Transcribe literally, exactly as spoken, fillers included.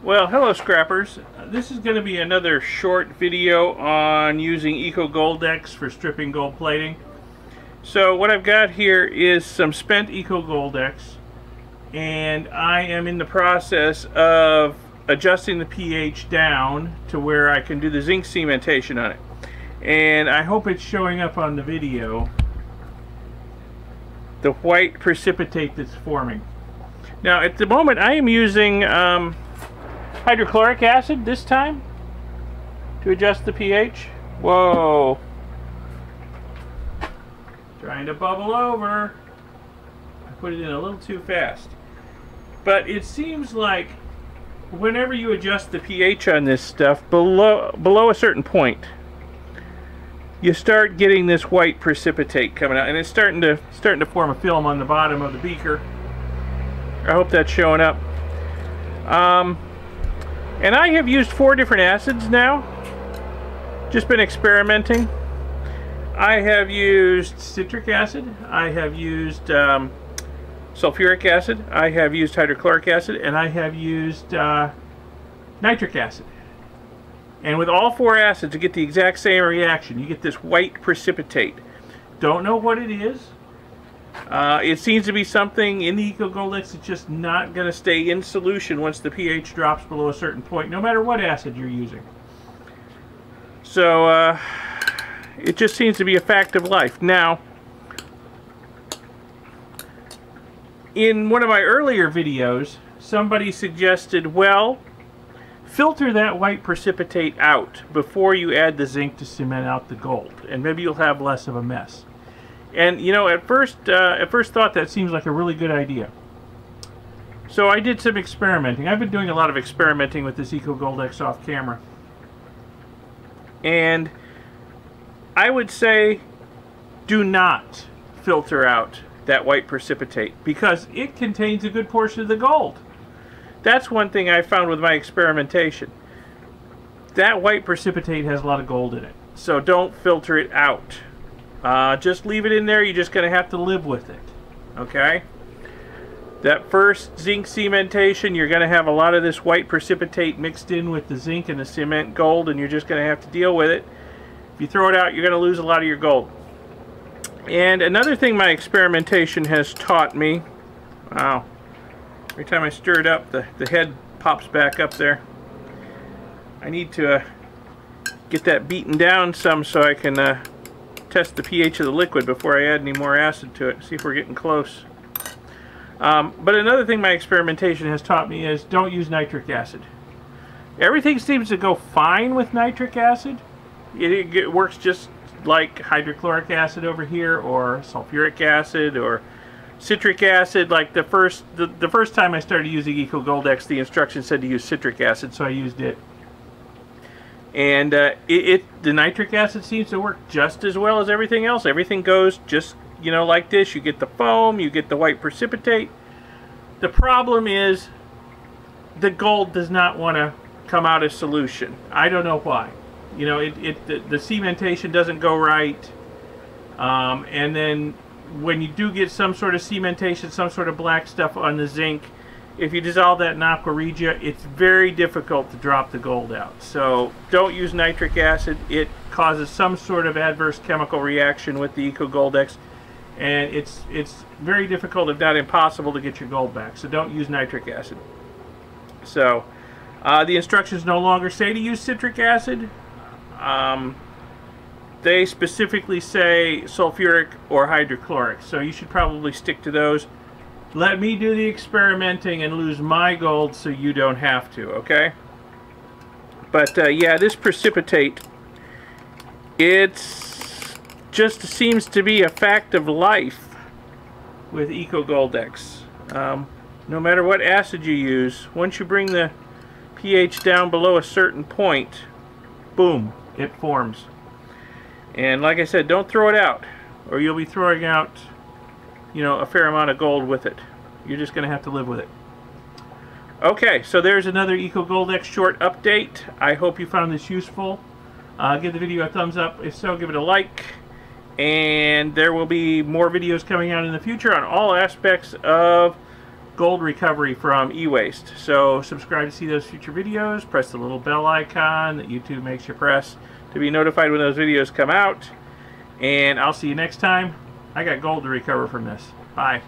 Well, hello scrappers. This is going to be another short video on using Eco-Goldex for stripping gold plating. So what I've got here is some spent Eco-Goldex, and I am in the process of adjusting the pH down to where I can do the zinc cementation on it. And I hope it's showing up on the video, the white precipitate that's forming. Now at the moment I am using um, hydrochloric acid this time to adjust the pH. Whoa! Trying to bubble over. I put it in a little too fast. But it seems like whenever you adjust the pH on this stuff below below a certain point, you start getting this white precipitate coming out, and it's starting to starting to form a film on the bottom of the beaker. I hope that's showing up. Um, And I have used four different acids now, just been experimenting. I have used citric acid, I have used um, sulfuric acid, I have used hydrochloric acid, and I have used uh, nitric acid. And with all four acids you get the exact same reaction. You get this white precipitate. Don't know what it is. Uh, it seems to be something in the Eco-Goldex that's just not going to stay in solution once the pH drops below a certain point, no matter what acid you're using. So uh, it just seems to be a fact of life. Now, in one of my earlier videos, somebody suggested, well, filter that white precipitate out before you add the zinc to cement out the gold, and maybe you'll have less of a mess. And you know, at first, uh, at first thought, that seems like a really good idea. So I did some experimenting. I've been doing a lot of experimenting with this Eco-Goldex off camera, and I would say, do not filter out that white precipitate because it contains a good portion of the gold. That's one thing I found with my experimentation. That white precipitate has a lot of gold in it, so don't filter it out. Uh, just leave it in there. You're just going to have to live with it. Okay? That first zinc cementation, you're going to have a lot of this white precipitate mixed in with the zinc and the cement gold, and you're just going to have to deal with it. If you throw it out, you're going to lose a lot of your gold. And another thing my experimentation has taught me, wow, every time I stir it up, the, the head pops back up there. I need to uh, get that beaten down some so I can uh, test the pH of the liquid before I add any more acid to it, see if we're getting close. Um, but another thing my experimentation has taught me is don't use nitric acid. Everything seems to go fine with nitric acid. It, it works just like hydrochloric acid over here, or sulfuric acid, or citric acid. Like the first, the, the first time I started using Eco-Goldex, the instruction said to use citric acid, so I used it. And uh, it, it, the nitric acid seems to work just as well as everything else. Everything goes just, you know, like this. You get the foam, you get the white precipitate. The problem is the gold does not want to come out of solution. I don't know why. You know, it, it the, the cementation doesn't go right. Um, and then when you do get some sort of cementation, some sort of black stuff on the zinc, if you dissolve that in aqua regia, it's very difficult to drop the gold out. So don't use nitric acid. It causes some sort of adverse chemical reaction with the Eco-Goldex, and it's it's very difficult, if not impossible, to get your gold back. So don't use nitric acid. So uh, the instructions no longer say to use citric acid. Um, they specifically say sulfuric or hydrochloric. So you should probably stick to those. Let me do the experimenting and lose my gold so you don't have to, okay? But, uh, yeah, this precipitate, it's just seems to be a fact of life with Eco-Goldex. Um, no matter what acid you use, once you bring the pH down below a certain point, boom, it forms. And like I said, don't throw it out, or you'll be throwing out, you know, a fair amount of gold with it. You're just going to have to live with it. Okay, so there's another Eco-Goldex short update. I hope you found this useful. Uh, give the video a thumbs up. If so, give it a like. And there will be more videos coming out in the future on all aspects of gold recovery from e-waste. So subscribe to see those future videos, press the little bell icon that YouTube makes you press to be notified when those videos come out, and I'll see you next time. I got gold to recover from this. Bye.